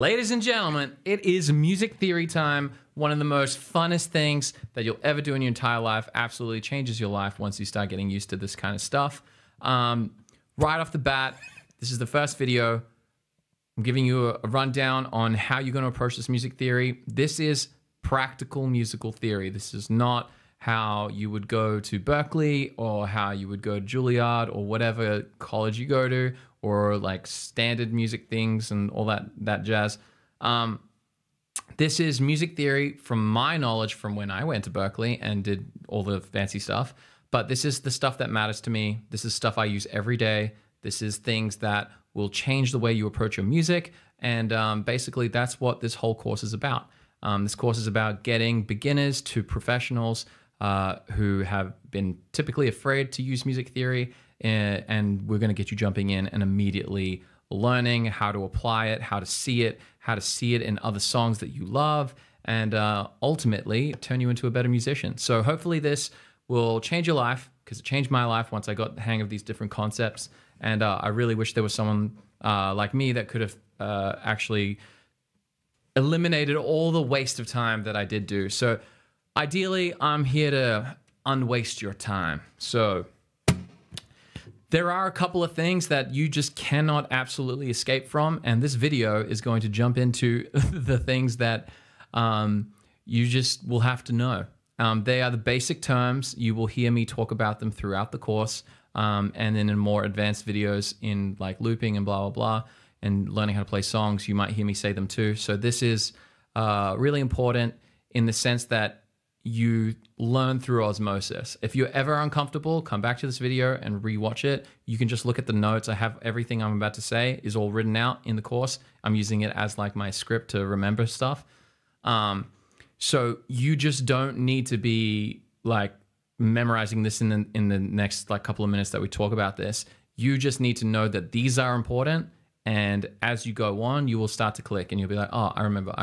Ladies and gentlemen, it is music theory time. One of the most funnest things that you'll ever do in your entire life. Absolutely changes your life once you start getting used to this kind of stuff. Right off the bat, this is the first video. I'm giving you a rundown on how you're going to approach this music theory. This is practical musical theory. This is not how you would go to Berkeley or how you would go to Juilliard or whatever college you go to, or like standard music things and all that jazz. This is music theory from my knowledge from when I went to Berkeley and did all the fancy stuff, but this is the stuff that matters to me. This is stuff I use every day. This is things that will change the way you approach your music, and basically that's what this whole course is about. This course is about getting beginners to professionals who have been typically afraid to use music theory, and we're going to get you jumping in and immediately learning how to apply it, how to see it in other songs that you love, and ultimately turn you into a better musician. So hopefully this will change your life, because it changed my life once I got the hang of these different concepts. And I really wish there was someone like me that could have actually eliminated all the waste of time that I did do. So ideally, I'm here to unwaste your time. So there are a couple of things that you just cannot absolutely escape from, and this video is going to jump into the things that you just will have to know. They are the basic terms. You will hear me talk about them throughout the course, and then in more advanced videos in like looping and blah, blah, blah, and learning how to play songs, you might hear me say them too. So this is really important in the sense that you learn through osmosis. If you're ever uncomfortable, come back to this video and rewatch it. You can just look at the notes. I have everything I'm about to say is all written out in the course. I'm using it as like my script to remember stuff. So you just don't need to be like memorizing this in the next like couple of minutes that we talk about this. You just need to know that these are important. And as you go on, you will start to click and you'll be like, oh, I remember.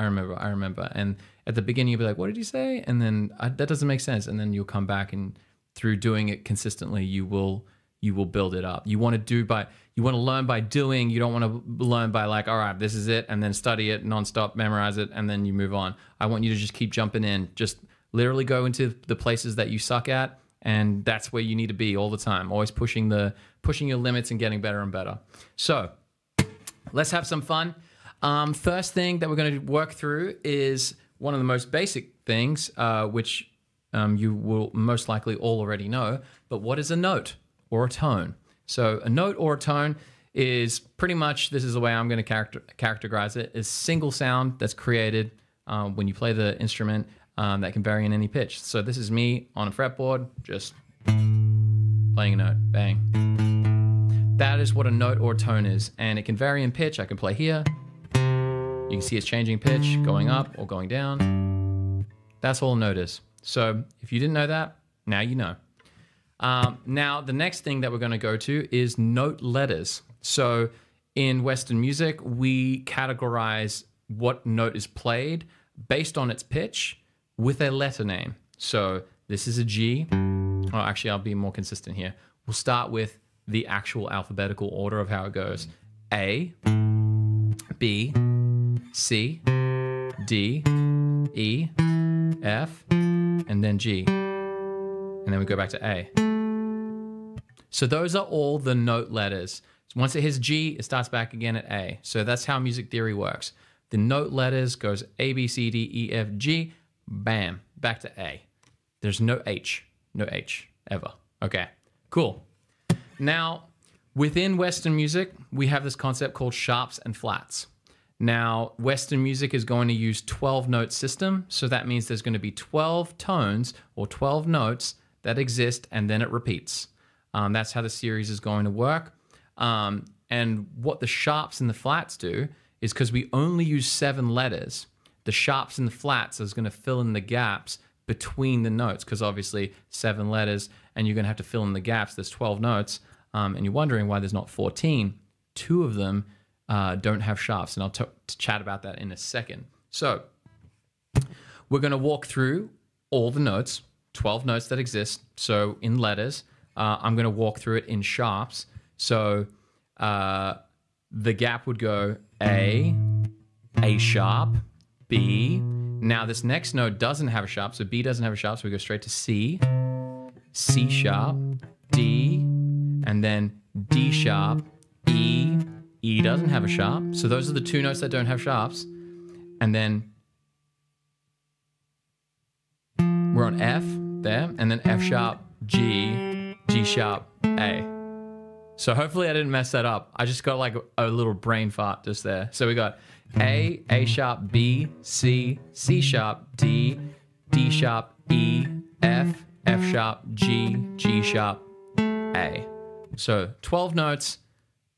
And at the beginning, you'll be like, what did you say? And then that doesn't make sense. And then you'll come back, and through doing it consistently, you will build it up. You want to learn by doing. You don't want to learn by like, all right, this is it, and then study it nonstop, memorize it, and then you move on. I want you to just keep jumping in. Just literally go into the places that you suck at, and that's where you need to be all the time. Always pushing your limits and getting better and better. So let's have some fun. First thing that we're going to work through is one of the most basic things, which you will most likely all already know, but what is a note or a tone? So a note or a tone is pretty much, this is the way I'm going to characterize it, is single sound that's created when you play the instrument that can vary in any pitch. So this is me on a fretboard, just playing a note, bang. That is what a note or a tone is, and it can vary in pitch. I can play here. You can see it's changing pitch, going up or going down. That's all a note is. So if you didn't know that, now you know. Now, the next thing that we're going to go to is note letters. So in Western music, we categorize what note is played based on its pitch with a letter name. So this is a G. Oh, actually, I'll be more consistent here. We'll start with the actual alphabetical order of how it goes. A, B, C, D, E, F, and then G. And then we go back to A. So those are all the note letters. So once it hits G, it starts back again at A. So that's how music theory works. The note letters goes A, B, C, D, E, F, G, bam, back to A. There's no H ever. Okay, cool. Now, within Western music, we have this concept called sharps and flats. Now, Western music is going to use 12-note system, so that means there's going to be 12 tones or 12 notes that exist, and then it repeats. That's how the series is going to work. And what the sharps and the flats do is, because we only use 7 letters, the sharps and the flats is going to fill in the gaps between the notes, because obviously 7 letters, and you're going to have to fill in the gaps. There's 12 notes, and you're wondering why there's not 14. 2 of them don't have sharps, and I'll chat about that in a second. So we're going to walk through all the notes, 12 notes that exist. So in letters, I'm going to walk through it in sharps. So the gap would go A, A sharp, B. Now this next note doesn't have a sharp, so B doesn't have a sharp, so we go straight to C. C sharp, D, and then D sharp, E. E doesn't have a sharp, so those are the two notes that don't have sharps. And then we're on F there, and then F sharp, G, G sharp, A. So hopefully I didn't mess that up. I just got like a little brain fart just there. So we got A sharp, B, C, C sharp, D, D sharp, E, F, F sharp, G, G sharp, A. So 12 notes,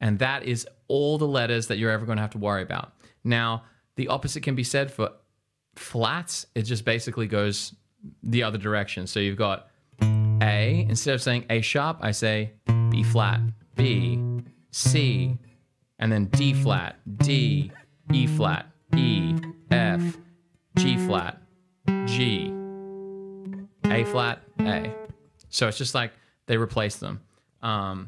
and that is all the letters that you're ever going to have to worry about. Now, the opposite can be said for flats. It just basically goes the other direction. So you've got A. Instead of saying A sharp, I say B flat, B, C, and then D flat, D, E flat, E, F, G flat, G, A flat, A. So it's just like they replace them. But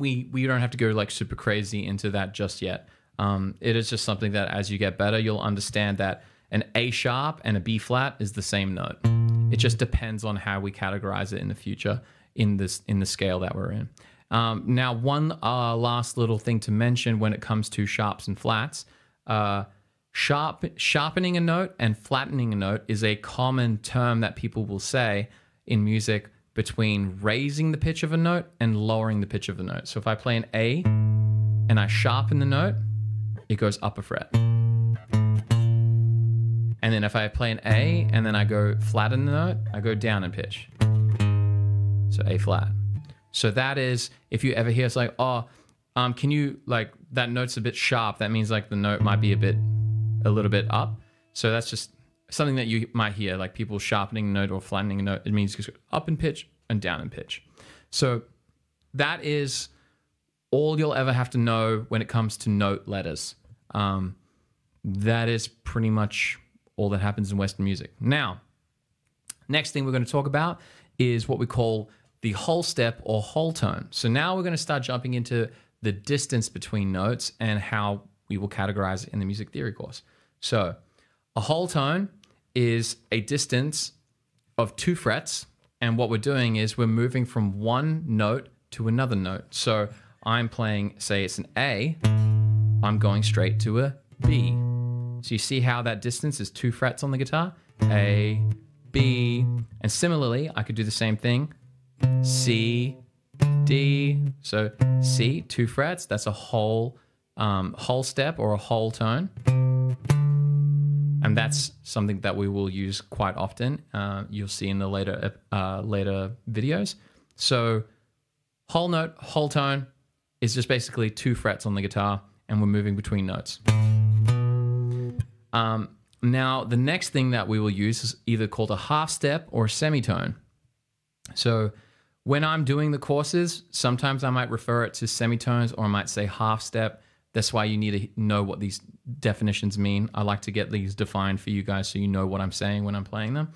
we don't have to go like super crazy into that just yet. It is just something that as you get better, you'll understand that an A sharp and a B flat is the same note. It just depends on how we categorize it in the future in the scale that we're in. Now, one last little thing to mention when it comes to sharps and flats. Sharpening a note and flattening a note is a common term that people will say in music between raising the pitch of a note and lowering the pitch of a note. So if I play an A and I sharpen the note, it goes up a fret. And then if I play an A and then I go flatten the note, I go down in pitch. So A flat. So that is, if you ever hear it's like, oh, can you, like, that note's a bit sharp. That means like the note might be a little bit up. So that's just something that you might hear, like people sharpening a note or flattening a note. It means just up in pitch and down in pitch. So that is all you'll ever have to know when it comes to note letters. That is pretty much all that happens in Western music. Now, next thing we're going to talk about is what we call the whole step or whole tone. So now we're going to start jumping into the distance between notes and how we will categorize it in the music theory course. So a whole tone is a distance of 2 frets. And what we're doing is we're moving from one note to another note. So I'm playing, say it's an A, I'm going straight to a B. So you see how that distance is 2 frets on the guitar, A, B. And similarly, I could do the same thing, C, D. So C, 2 frets, that's a whole step or a whole tone. And that's something that we will use quite often. You'll see in the later videos. So whole note, whole tone is just basically 2 frets on the guitar and we're moving between notes. Now, the next thing that we will use is either called a half step or a semitone. So when I'm doing the courses, sometimes I might refer it to semitones or I might say half step. That's why you need to know what these definitions mean. I like to get these defined for you guys so you know what I'm saying when I'm playing them.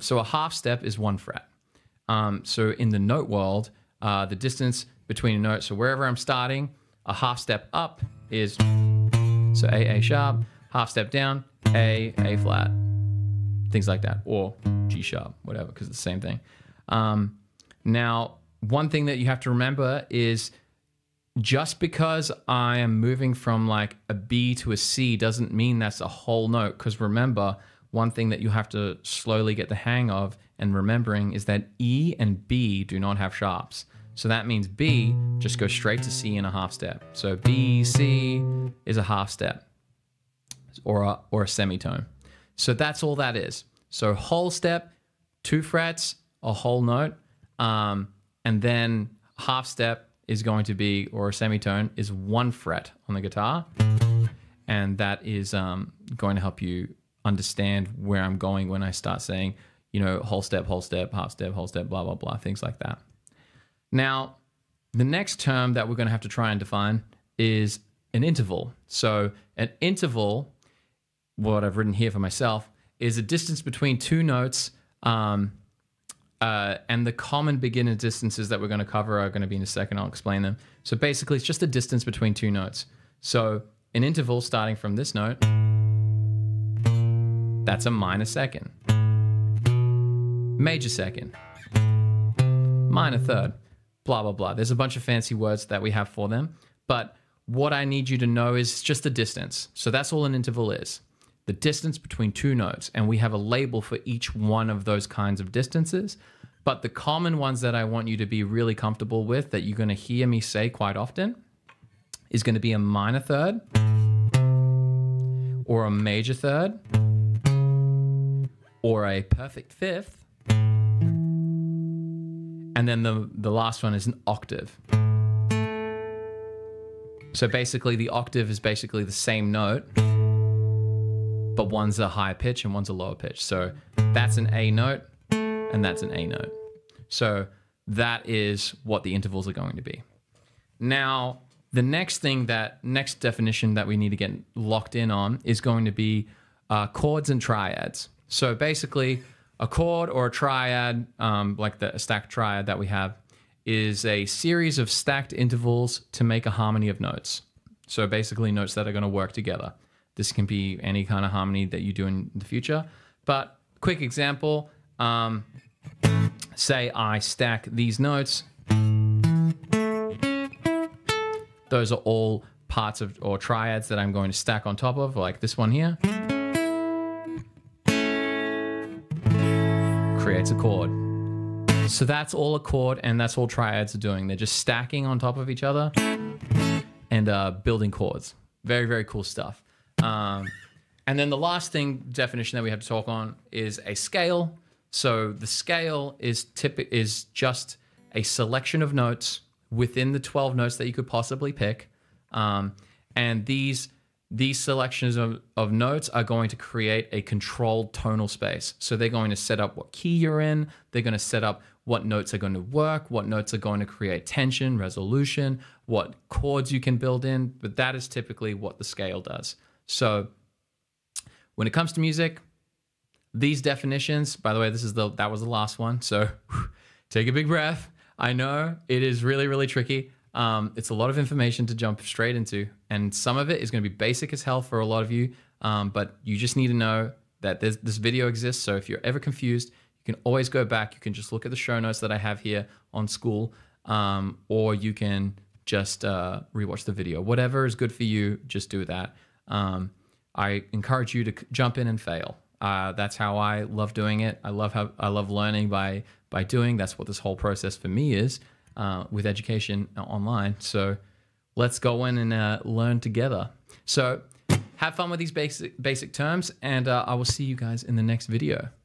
So a half step is 1 fret. So in the note world, the distance between a note, so wherever I'm starting, a half step up is, so A sharp, half step down, A flat, things like that, or G sharp, whatever, because it's the same thing. Now, one thing that you have to remember is just because I am moving from like a B to a C doesn't mean that's a whole note, because remember, one thing that you have to slowly get the hang of and remembering is that E and B do not have sharps. So that means B just goes straight to C in a half step. So B, C is a half step or a semitone. So that's all that is. So whole step, 2 frets, a whole note, and then half step is going to be, or a semitone is 1 fret on the guitar, and that is going to help you understand where I'm going when I start saying, you know, whole step, half step, whole step, blah, blah, blah, things like that. Now, the next term that we're going to have to try and define is an interval. So an interval, what I've written here for myself, is a distance between 2 notes, and the common beginner distances that we're going to cover are going to be in a second. I'll explain them. So basically, it's just the distance between 2 notes. So an interval starting from this note. That's a minor second. Major second. Minor third. Blah, blah, blah. There's a bunch of fancy words that we have for them, but what I need you to know is just the distance. So that's all an interval is. The distance between two notes, and we have a label for each one of those kinds of distances. But the common ones that I want you to be really comfortable with, that you're going to hear me say quite often, is going to be a minor third, or a major third, or a perfect fifth, and then the last one is an octave. So basically, the octave is basically the same note, but one's a higher pitch and one's a lower pitch. So that's an A note and that's an A note. So that is what the intervals are going to be. Now, the next thing, that next definition that we need to get locked in on is going to be chords and triads. So basically, a chord or a triad, like the stacked triad that we have, is a series of stacked intervals to make a harmony of notes. So basically notes that are going to work together. This can be any kind of harmony that you do in the future. But quick example, say I stack these notes. Those are all parts of, or triads that I'm going to stack on top of, like this one here. Creates a chord. So that's all a chord, and that's all triads are doing. They're just stacking on top of each other and building chords. Very, very cool stuff. And then the last thing, definition that we have to talk on is a scale. So the scale is just a selection of notes within the 12 notes that you could possibly pick. And these selections of notes are going to create a controlled tonal space. So they're going to set up what key you're in. They're going to set up what notes are going to work, what notes are going to create tension, resolution, what chords you can build in. But that is typically what the scale does. So when it comes to music, these definitions, by the way, that was the last one. So take a big breath. I know it is really, really tricky. It's a lot of information to jump straight into. And some of it is going to be basic as hell for a lot of you. But you just need to know that this video exists. So if you're ever confused, you can always go back. You can just look at the show notes that I have here on school, or you can just rewatch the video. Whatever is good for you, just do that. I encourage you to jump in and fail. That's how I love doing it. I love learning by doing. That's what this whole process for me is with education online. So let's go in and learn together. So have fun with these basic terms, and I will see you guys in the next video.